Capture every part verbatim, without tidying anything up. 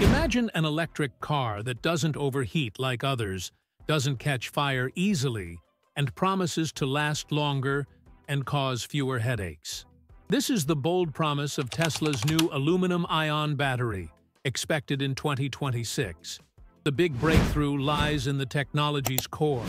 Imagine an electric car that doesn't overheat like others, doesn't catch fire easily, and promises to last longer and cause fewer headaches. This is the bold promise of Tesla's new aluminum-ion battery, expected in twenty twenty-six. The big breakthrough lies in the technology's core.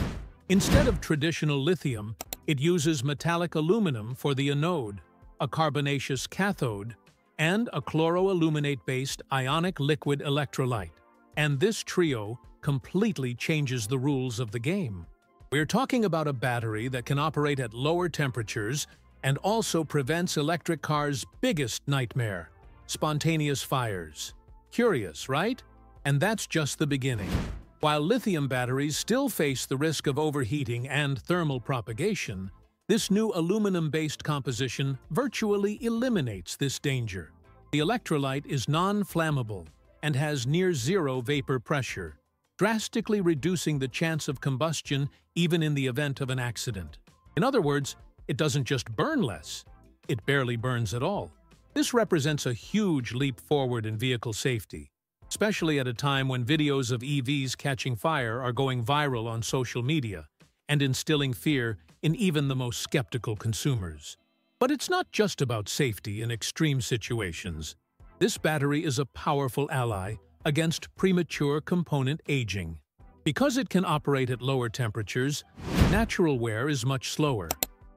Instead of traditional lithium, it uses metallic aluminum for the anode, a carbonaceous cathode, and a chloroaluminate-based ionic liquid electrolyte. And this trio completely changes the rules of the game. We're talking about a battery that can operate at lower temperatures and also prevents electric cars' biggest nightmare, spontaneous fires. Curious, right? And that's just the beginning. While lithium batteries still face the risk of overheating and thermal propagation, this new aluminum-based composition virtually eliminates this danger. The electrolyte is non-flammable and has near-zero vapor pressure, drastically reducing the chance of combustion even in the event of an accident. In other words, it doesn't just burn less, it barely burns at all. This represents a huge leap forward in vehicle safety, especially at a time when videos of E Vs catching fire are going viral on social media and instilling fear in even the most skeptical consumers. But it's not just about safety in extreme situations. This battery is a powerful ally against premature component aging. Because it can operate at lower temperatures, natural wear is much slower.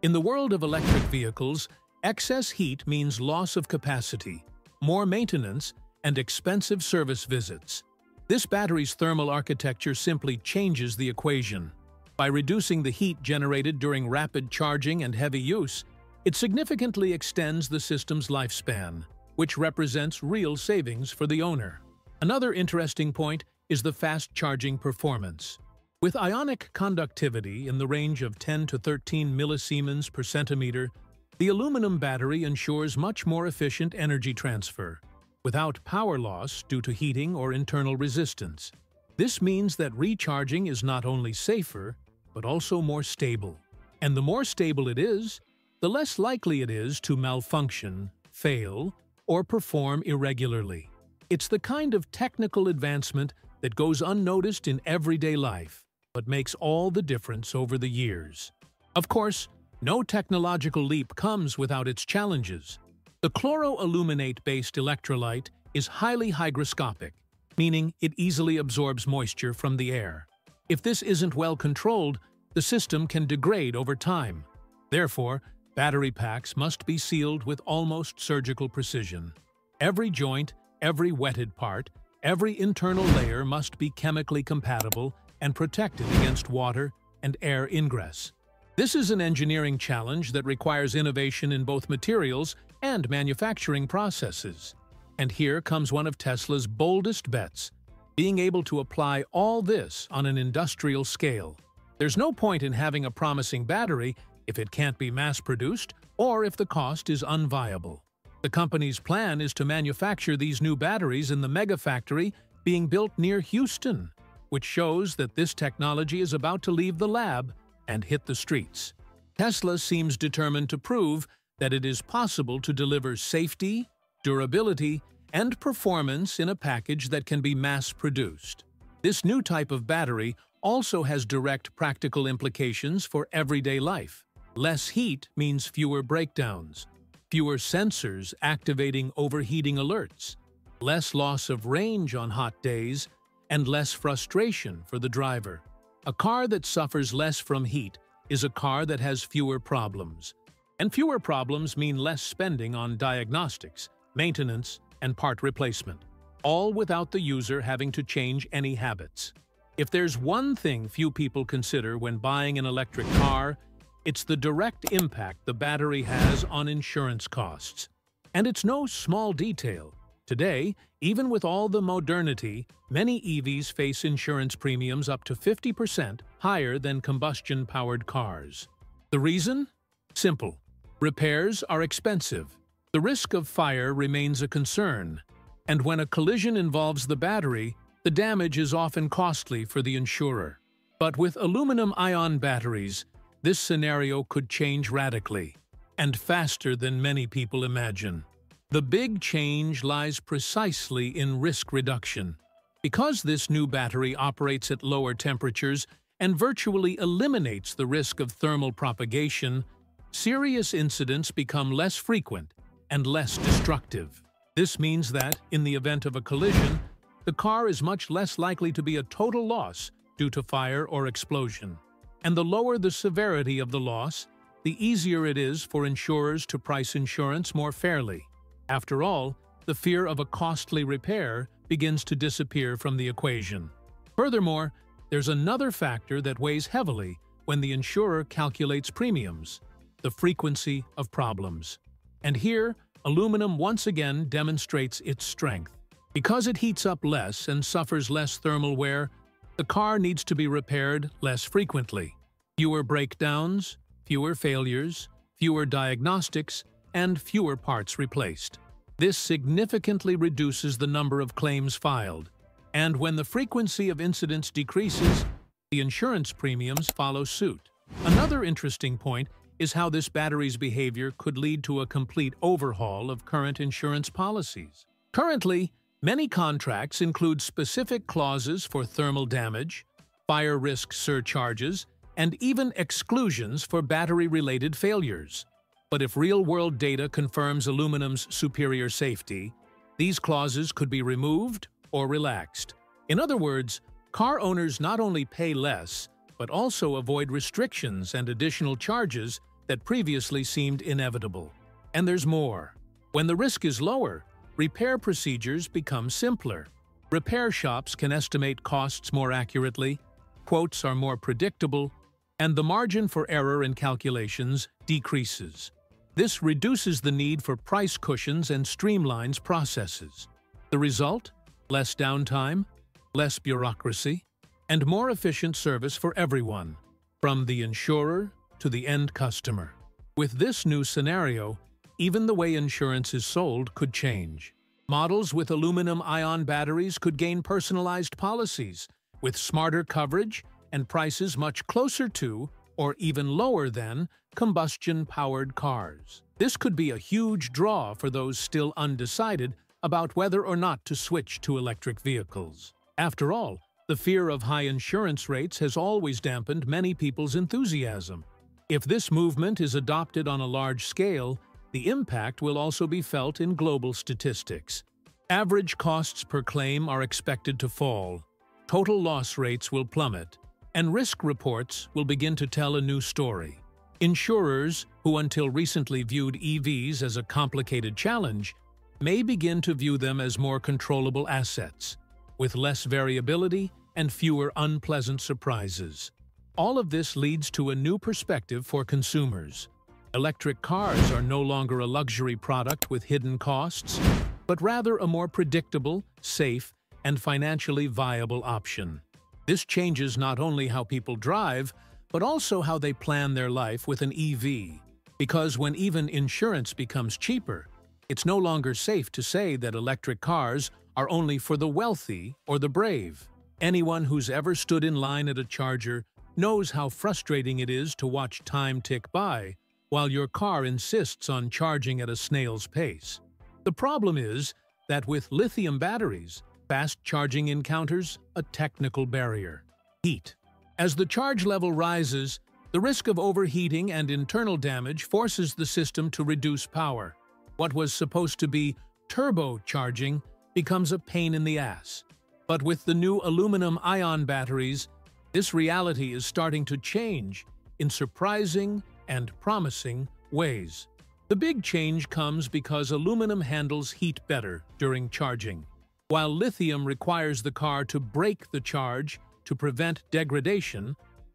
In the world of electric vehicles, excess heat means loss of capacity, more maintenance, and expensive service visits. This battery's thermal architecture simply changes the equation. By reducing the heat generated during rapid charging and heavy use, it significantly extends the system's lifespan, which represents real savings for the owner. Another interesting point is the fast charging performance. With ionic conductivity in the range of ten to thirteen millisiemens per centimeter, the aluminum battery ensures much more efficient energy transfer, without power loss due to heating or internal resistance. This means that recharging is not only safer, but also more stable. And the more stable it is, the less likely it is to malfunction, fail, or perform irregularly. It's the kind of technical advancement that goes unnoticed in everyday life, but makes all the difference over the years. Of course, no technological leap comes without its challenges. The chloroaluminate-based electrolyte is highly hygroscopic, meaning it easily absorbs moisture from the air. If this isn't well controlled, the system can degrade over time. Therefore, battery packs must be sealed with almost surgical precision. Every joint, every wetted part, every internal layer must be chemically compatible and protected against water and air ingress. This is an engineering challenge that requires innovation in both materials and manufacturing processes. And here comes one of Tesla's boldest bets, being able to apply all this on an industrial scale. There's no point in having a promising battery if it can't be mass-produced or if the cost is unviable. The company's plan is to manufacture these new batteries in the megafactory being built near Houston, which shows that this technology is about to leave the lab and hit the streets. Tesla seems determined to prove that it is possible to deliver safety, durability, and performance in a package that can be mass-produced. This new type of battery also has direct practical implications for everyday life. Less heat means fewer breakdowns, fewer sensors activating overheating alerts, less loss of range on hot days, and less frustration for the driver. A car that suffers less from heat is a car that has fewer problems. And fewer problems mean less spending on diagnostics, maintenance, and part replacement, all without the user having to change any habits. If there's one thing few people consider when buying an electric car, it's the direct impact the battery has on insurance costs. And it's no small detail. Today, even with all the modernity, many E Vs face insurance premiums up to fifty percent higher than combustion-powered cars. The reason? Simple. Repairs are expensive. The risk of fire remains a concern. And when a collision involves the battery, the damage is often costly for the insurer. But with aluminum-ion batteries, this scenario could change radically, and faster than many people imagine. The big change lies precisely in risk reduction. Because this new battery operates at lower temperatures and virtually eliminates the risk of thermal propagation, serious incidents become less frequent and less destructive. This means that, in the event of a collision, the car is much less likely to be a total loss due to fire or explosion. And the lower the severity of the loss, the easier it is for insurers to price insurance more fairly. After all, the fear of a costly repair begins to disappear from the equation. Furthermore, there's another factor that weighs heavily when the insurer calculates premiums: the frequency of problems. And here, aluminum once again demonstrates its strength. Because it heats up less and suffers less thermal wear, the car needs to be repaired less frequently. Fewer breakdowns, fewer failures, fewer diagnostics, and fewer parts replaced. This significantly reduces the number of claims filed, and when the frequency of incidents decreases, the insurance premiums follow suit. Another interesting point is how this battery's behavior could lead to a complete overhaul of current insurance policies. Currently, many contracts include specific clauses for thermal damage, fire risk surcharges, and even exclusions for battery-related failures. But if real-world data confirms aluminum's superior safety, these clauses could be removed or relaxed. In other words, car owners not only pay less, but also avoid restrictions and additional charges that previously seemed inevitable. And there's more. When the risk is lower, repair procedures become simpler. Repair shops can estimate costs more accurately, quotes are more predictable, and the margin for error in calculations decreases. This reduces the need for price cushions and streamlines processes. The result? Less downtime, less bureaucracy, and more efficient service for everyone, from the insurer to the end customer. With this new scenario, even the way insurance is sold could change. Models with aluminum-ion batteries could gain personalized policies, with smarter coverage and prices much closer to, or even lower than, combustion-powered cars. This could be a huge draw for those still undecided about whether or not to switch to electric vehicles. After all, the fear of high insurance rates has always dampened many people's enthusiasm. If this movement is adopted on a large scale, the impact will also be felt in global statistics. Average costs per claim are expected to fall, total loss rates will plummet, and risk reports will begin to tell a new story. Insurers, who until recently viewed E Vs as a complicated challenge, may begin to view them as more controllable assets, with less variability and fewer unpleasant surprises. All of this leads to a new perspective for consumers. Electric cars are no longer a luxury product with hidden costs, but rather a more predictable, safe, and financially viable option. This changes not only how people drive, but also how they plan their life with an E V. Because when even insurance becomes cheaper, it's no longer safe to say that electric cars are only for the wealthy or the brave. Anyone who's ever stood in line at a charger knows how frustrating it is to watch time tick by while your car insists on charging at a snail's pace. The problem is that with lithium batteries, fast charging encounters a technical barrier: heat. As the charge level rises, the risk of overheating and internal damage forces the system to reduce power. What was supposed to be turbocharging becomes a pain in the ass. But with the new aluminum-ion batteries, this reality is starting to change in surprising and promising ways. The big change comes because aluminum handles heat better during charging, while lithium requires the car to break the charge to prevent degradation.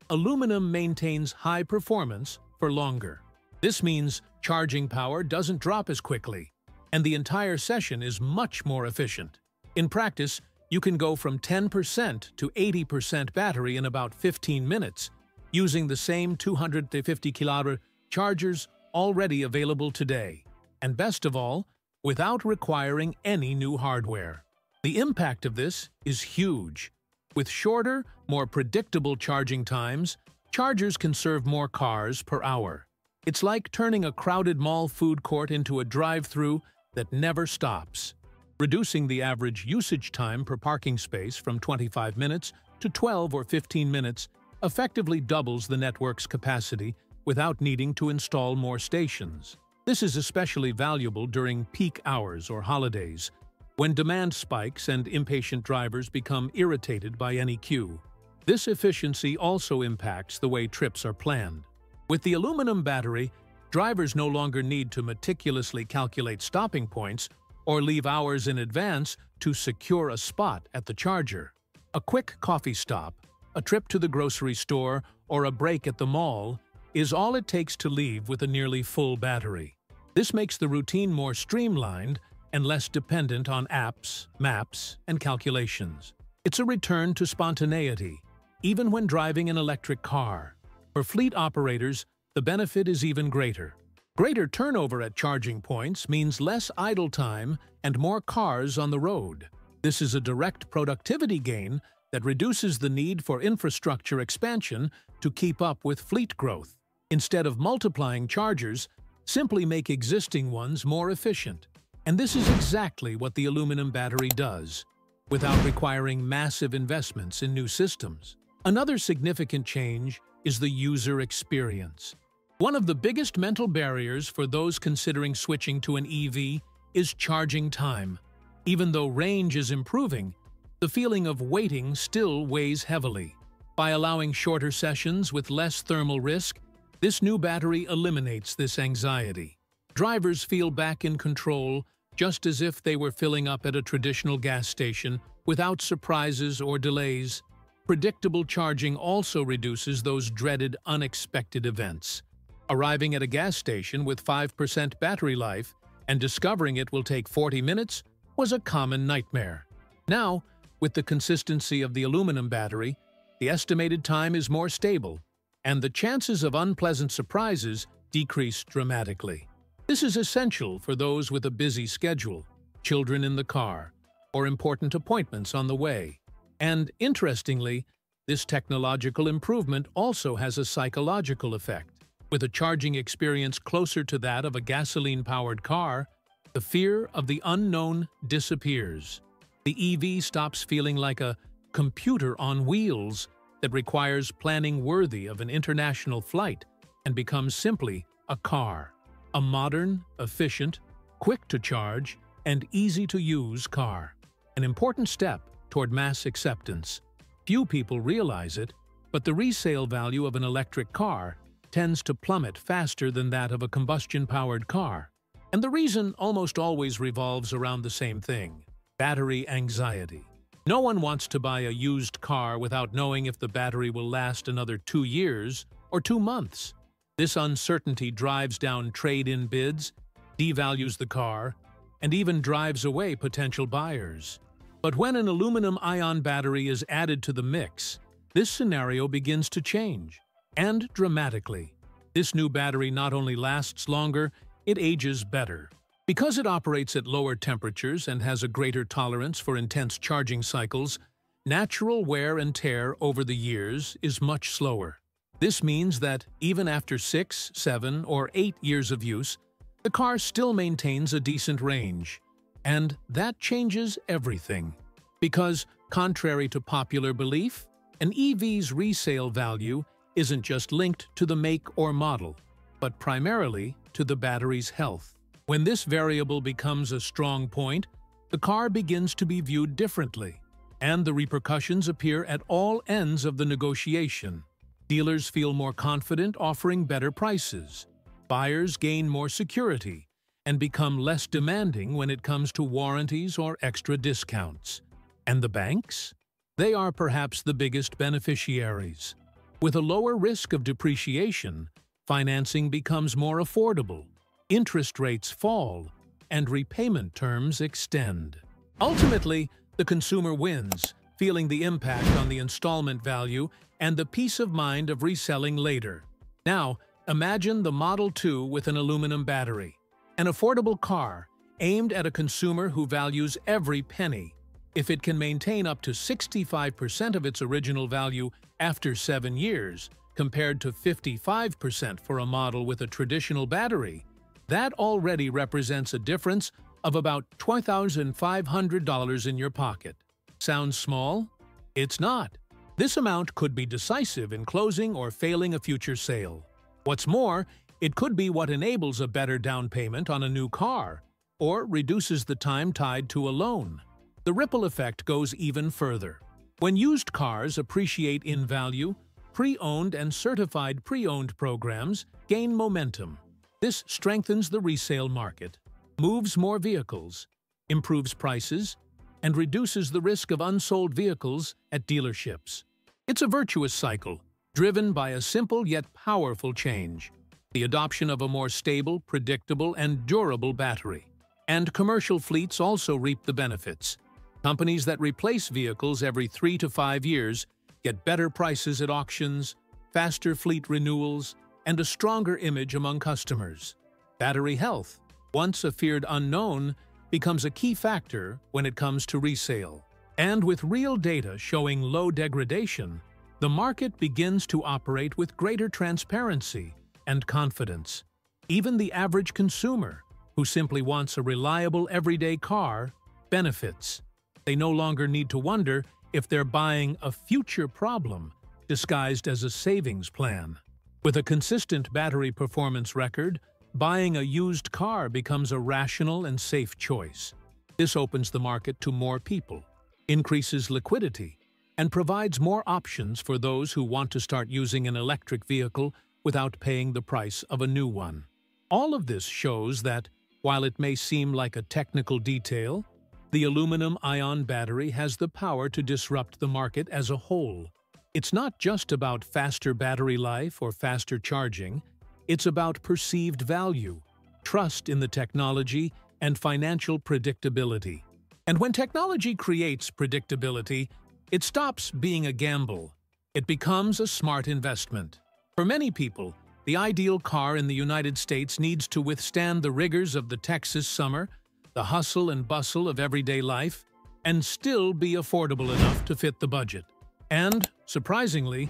Aluminum maintains high performance for longer. This means charging power doesn't drop as quickly, and the entire session is much more efficient. In practice, you can go from ten percent to eighty percent battery in about fifteen minutes, using the same two hundred fifty kilowatt chargers already available today, and best of all, without requiring any new hardware. The impact of this is huge. With shorter, more predictable charging times, chargers can serve more cars per hour. It's like turning a crowded mall food court into a drive-through that never stops, reducing the average usage time per parking space from twenty-five minutes to twelve or fifteen minutes, effectively doubles the network's capacity without needing to install more stations. This is especially valuable during peak hours or holidays, when demand spikes and impatient drivers become irritated by any queue. This efficiency also impacts the way trips are planned. With the aluminum battery, drivers no longer need to meticulously calculate stopping points or leave hours in advance to secure a spot at the charger. A quick coffee stop, a trip to the grocery store, or a break at the mall is all it takes to leave with a nearly full battery. This makes the routine more streamlined and less dependent on apps, maps, and calculations. It's a return to spontaneity, even when driving an electric car. For fleet operators, the benefit is even greater. Greater turnover at charging points means less idle time and more cars on the road. This is a direct productivity gain that reduces the need for infrastructure expansion to keep up with fleet growth. Instead of multiplying chargers, simply make existing ones more efficient. And this is exactly what the aluminum battery does, without requiring massive investments in new systems. Another significant change is the user experience. One of the biggest mental barriers for those considering switching to an E V is charging time. Even though range is improving, the feeling of waiting still weighs heavily. By allowing shorter sessions with less thermal risk, this new battery eliminates this anxiety. Drivers feel back in control, just as if they were filling up at a traditional gas station without surprises or delays. Predictable charging also reduces those dreaded unexpected events. Arriving at a gas station with five percent battery life and discovering it will take forty minutes was a common nightmare. Now, with the consistency of the aluminum battery, the estimated time is more stable, and the chances of unpleasant surprises decrease dramatically. This is essential for those with a busy schedule, children in the car, or important appointments on the way. And interestingly, this technological improvement also has a psychological effect. With a charging experience closer to that of a gasoline-powered car, the fear of the unknown disappears. The E V stops feeling like a computer on wheels that requires planning worthy of an international flight and becomes simply a car, a modern, efficient, quick-to-charge, and easy-to-use car. An important step toward mass acceptance. Few people realize it, but the resale value of an electric car tends to plummet faster than that of a combustion-powered car, and the reason almost always revolves around the same thing. Battery anxiety. No one wants to buy a used car without knowing if the battery will last another two years or two months. This uncertainty drives down trade-in bids, devalues the car, and even drives away potential buyers. But when an aluminum-ion battery is added to the mix, this scenario begins to change, and dramatically. This new battery not only lasts longer, it ages better. Because it operates at lower temperatures and has a greater tolerance for intense charging cycles, natural wear and tear over the years is much slower. This means that even after six, seven, or eight years of use, the car still maintains a decent range. And that changes everything. Because, contrary to popular belief, an E V's resale value isn't just linked to the make or model, but primarily to the battery's health. When this variable becomes a strong point, the car begins to be viewed differently, and the repercussions appear at all ends of the negotiation. Dealers feel more confident offering better prices, buyers gain more security, and become less demanding when it comes to warranties or extra discounts. And the banks? They are perhaps the biggest beneficiaries. With a lower risk of depreciation, financing becomes more affordable. Interest rates fall, and repayment terms extend. Ultimately, the consumer wins, feeling the impact on the installment value and the peace of mind of reselling later. Now, imagine the Model two with an aluminum battery, an affordable car aimed at a consumer who values every penny. If it can maintain up to sixty-five percent of its original value after seven years, compared to fifty-five percent for a model with a traditional battery, that already represents a difference of about twelve thousand five hundred dollars in your pocket. Sounds small? It's not. This amount could be decisive in closing or failing a future sale. What's more, it could be what enables a better down payment on a new car or reduces the time tied to a loan. The ripple effect goes even further. When used cars appreciate in value, pre-owned and certified pre-owned programs gain momentum. This strengthens the resale market, moves more vehicles, improves prices, and reduces the risk of unsold vehicles at dealerships. It's a virtuous cycle, driven by a simple yet powerful change: the adoption of a more stable, predictable, and durable battery. And commercial fleets also reap the benefits. Companies that replace vehicles every three to five years get better prices at auctions, faster fleet renewals, and a stronger image among customers. Battery health, once a feared unknown, becomes a key factor when it comes to resale. And with real data showing low degradation, the market begins to operate with greater transparency and confidence. Even the average consumer, who simply wants a reliable everyday car, benefits. They no longer need to wonder if they're buying a future problem disguised as a savings plan. With a consistent battery performance record, buying a used car becomes a rational and safe choice. This opens the market to more people, increases liquidity, and provides more options for those who want to start using an electric vehicle without paying the price of a new one. All of this shows that, while it may seem like a technical detail, the aluminum-ion battery has the power to disrupt the market as a whole. It's not just about faster battery life or faster charging. It's about perceived value, trust in the technology, and financial predictability. And when technology creates predictability, it stops being a gamble. It becomes a smart investment. For many people, the ideal car in the United States needs to withstand the rigors of the Texas summer, the hustle and bustle of everyday life, and still be affordable enough to fit the budget. And, surprisingly,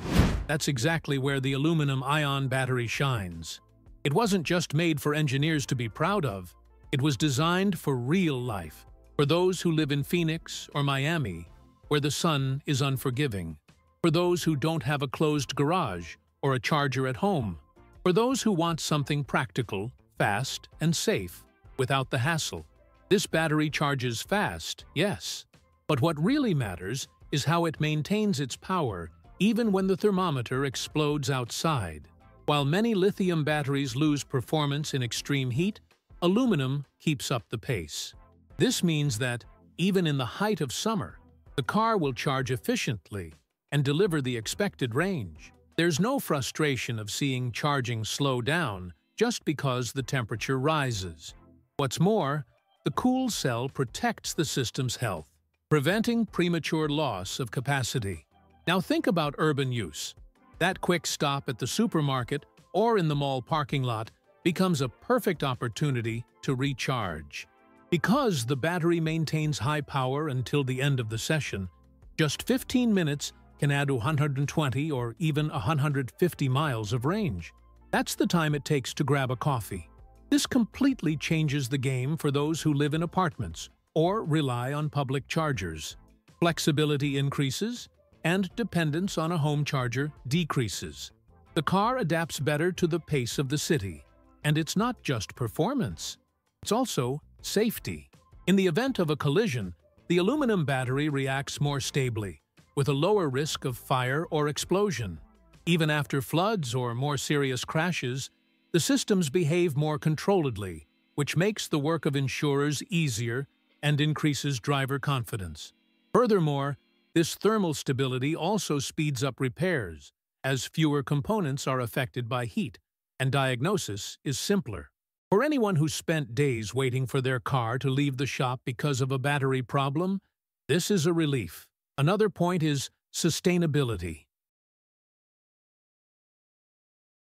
that's exactly where the aluminum-ion battery shines. It wasn't just made for engineers to be proud of. It was designed for real life, for those who live in Phoenix or Miami, where the sun is unforgiving, for those who don't have a closed garage or a charger at home, for those who want something practical, fast, and safe, without the hassle. This battery charges fast, yes, but what really matters is how it maintains its power even when the thermometer explodes outside. While many lithium batteries lose performance in extreme heat, aluminum keeps up the pace. This means that, even in the height of summer, the car will charge efficiently and deliver the expected range. There's no frustration of seeing charging slow down just because the temperature rises. What's more, the cool cell protects the system's health, preventing premature loss of capacity. Now think about urban use. That quick stop at the supermarket or in the mall parking lot becomes a perfect opportunity to recharge. Because the battery maintains high power until the end of the session, just fifteen minutes can add one hundred twenty or even one hundred fifty miles of range. That's the time it takes to grab a coffee. This completely changes the game for those who live in apartments or rely on public chargers. Flexibility increases, and dependence on a home charger decreases. The car adapts better to the pace of the city. And it's not just performance. It's also safety. In the event of a collision, the aluminum battery reacts more stably, with a lower risk of fire or explosion. Even after floods or more serious crashes, the systems behave more controlledly, which makes the work of insurers easier and increases driver confidence. Furthermore, this thermal stability also speeds up repairs, as fewer components are affected by heat, and diagnosis is simpler. For anyone who spent days waiting for their car to leave the shop because of a battery problem, this is a relief. Another point is sustainability.